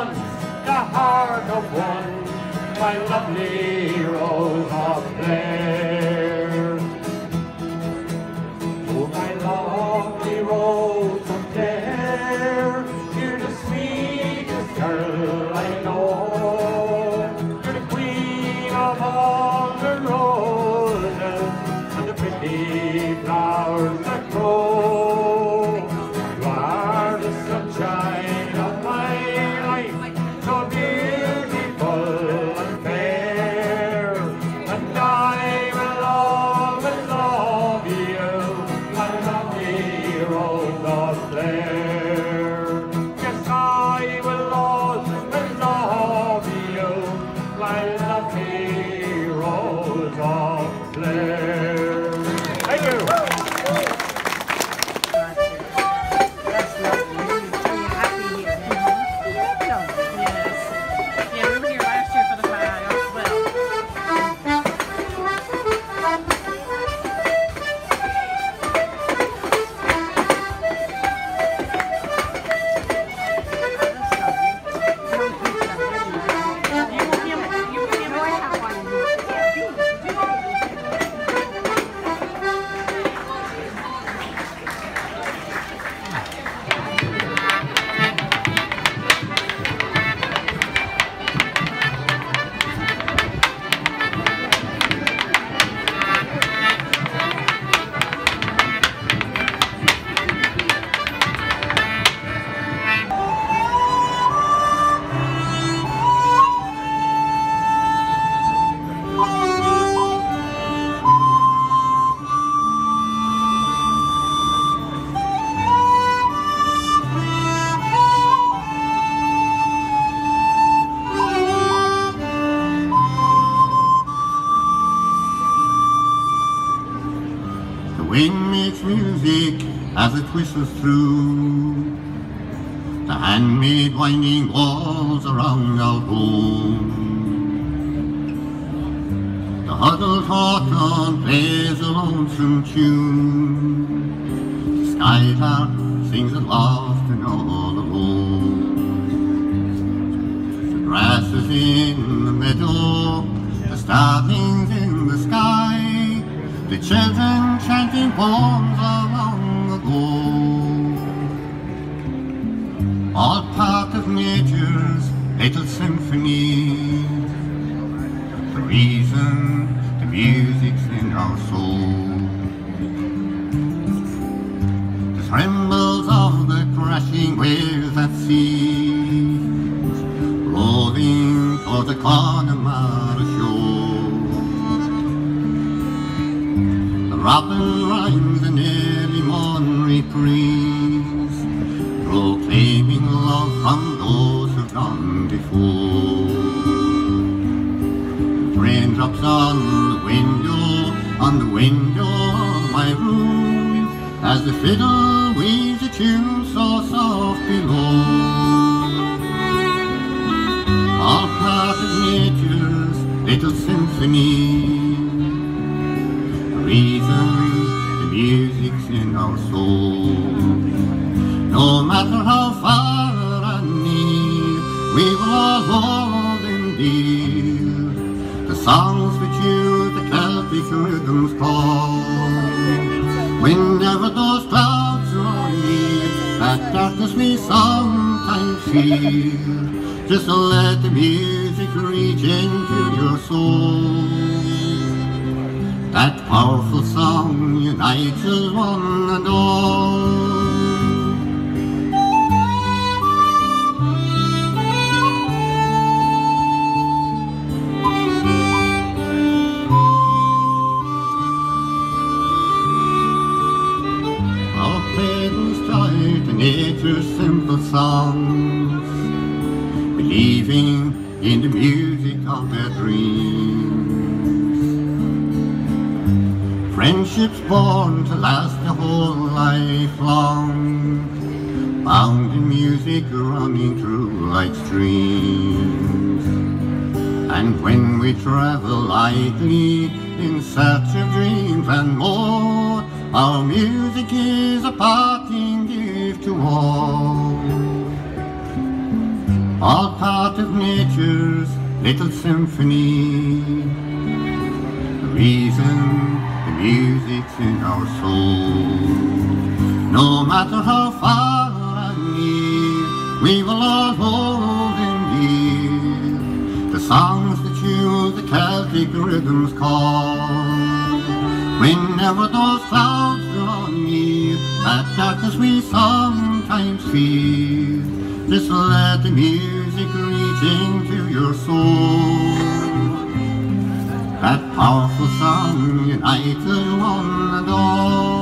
on the heart of one, my lovely Rosa Clare. Oh, my lovely Rosa Clare, you're the sweetest girl I know. You're the queen of all the roses and the pretty flowers that grow. You are the sunshine of my life, so beautiful and fair, and I will always love you, my lovely Rosa Clare. Yes, I will always love you, my lovely Rosa Clare. Thank you. Wind makes music as it whistles through the handmade winding walls around our home. The huddled hawthorn plays a lonesome tune. The skylark sings at last and all alone. The grass is in the meadow, the starlings in the sky, the children chanting poems of long ago. All part of nature's little symphony, the reason the music's in our soul. The trembles of the crashing waves at sea, rolling for the Connemara shore. Robin rhymes an early morn reprise, proclaiming love from those who've gone before. Raindrops on the window of my room, as the fiddle weaves a tune so soft below. All part of nature's little symphony, reason the music's in our soul. No matter how far and near, we will all hold in dear the songs which you, the Celtic rhythms call. Whenever those clouds are near, that darkness we sometimes feel, just let the music reach into your soul. That powerful song unites us one and all. Our parents tried to nature's simple songs, believing in the music of their dreams. Friendships born to last a whole life long, bound in music running through like streams. And when we travel lightly in search of dreams and more, our music is a parting gift to all. all part of nature's little symphony. The reason the music's in our soul, no matter how far or near, we will all hold in dear the songs that you, the Celtic rhythms call. Whenever those clouds draw near, that darkness we sometimes fear, just let the music reach into your soul. That powerful song unites one and all.